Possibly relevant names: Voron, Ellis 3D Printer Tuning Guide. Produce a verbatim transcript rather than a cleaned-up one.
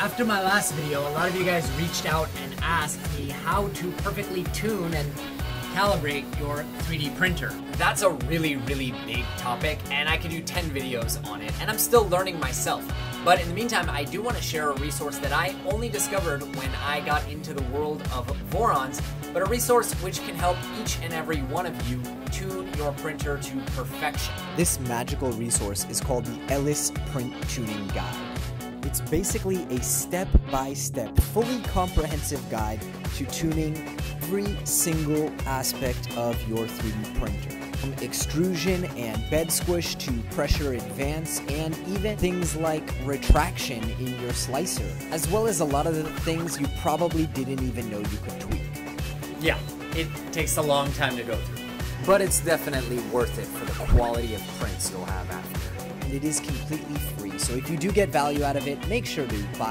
After my last video, a lot of you guys reached out and asked me how to perfectly tune and calibrate your three D printer. That's a really, really big topic, and I could do ten videos on it, and I'm still learning myself. But in the meantime, I do want to share a resource that I only discovered when I got into the world of Vorons, but a resource which can help each and every one of you tune your printer to perfection. This magical resource is called the Ellis Print Tuning Guide. It's basically a step-by-step, fully comprehensive guide to tuning every single aspect of your three D printer. From extrusion and bed squish to pressure advance and even things like retraction in your slicer, as well as a lot of the things you probably didn't even know you could tweak. Yeah, it takes a long time to go through, but it's definitely worth it for the quality of prints you'll have after. And it is completely free, so if you do get value out of it, make sure to buy